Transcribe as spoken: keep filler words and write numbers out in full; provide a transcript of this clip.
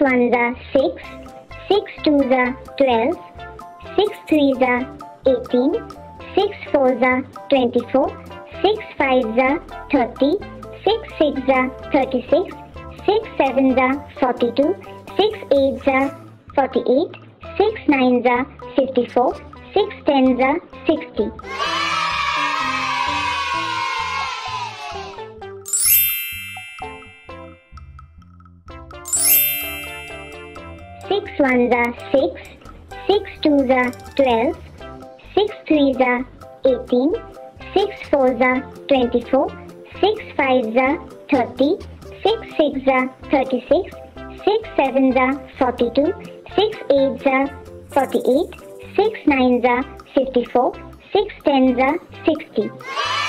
ones are six, six twos are twelve, six threes are eighteen, six fours are twenty-four, six fives are thirty, six sixes are thirty-six, six sevens are forty-two, six eights are forty-eight, six nines are fifty-four, six tens are sixty. Six ones are six, six twos are twelve, six threes are eighteen, six fours are twenty-four, six fives are thirty, six sixes are thirty-six, six sevens are forty-two, six eights are forty-eight, six nines are fifty-four, six tens are sixty.